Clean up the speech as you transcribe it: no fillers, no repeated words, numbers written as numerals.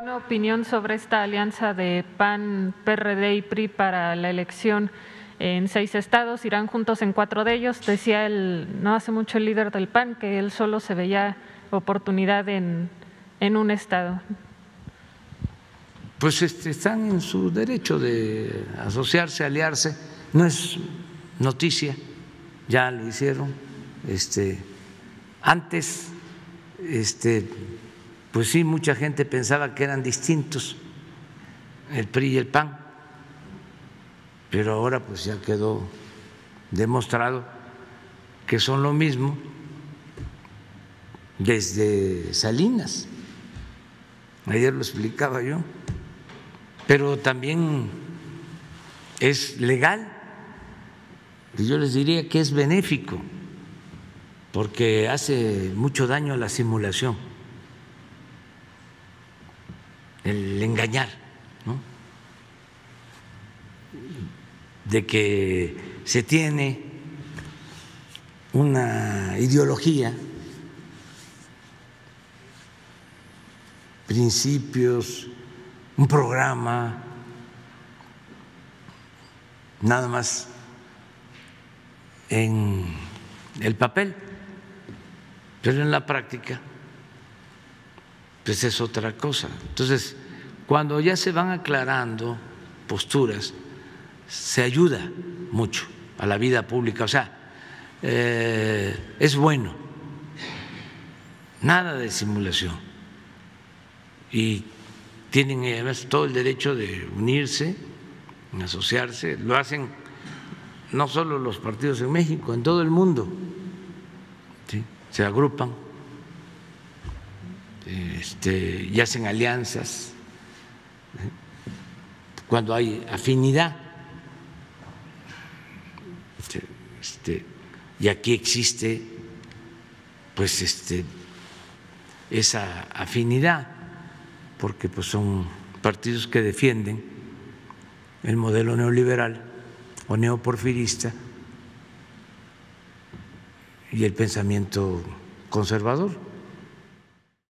Una opinión sobre esta alianza de PAN, PRD y PRI para la elección en 6 estados, irán juntos en 4 de ellos. Decía no hace mucho el líder del PAN que él solo se veía oportunidad en un estado. Pues están en su derecho de asociarse, aliarse, no es noticia, ya lo hicieron. Antes, pues sí, mucha gente pensaba que eran distintos el PRI y el PAN, pero ahora pues ya quedó demostrado que son lo mismo desde Salinas. Ayer lo explicaba yo, pero también es legal, y yo les diría que es benéfico, porque hace mucho daño a la simulación, el engañar, ¿no?, de que se tiene una ideología, principios, un programa, nada más en el papel, pero en la práctica pues es otra cosa. Entonces, cuando ya se van aclarando posturas, se ayuda mucho a la vida pública, o sea, es bueno, nada de simulación. Y tienen además todo el derecho de unirse, asociarse. Lo hacen no solo los partidos en México, en todo el mundo, ¿sí? Se agrupan y hacen alianzas, ¿sí?, cuando hay afinidad. Y aquí existe pues esa afinidad, porque pues son partidos que defienden el modelo neoliberal o neoporfirista y el pensamiento conservador.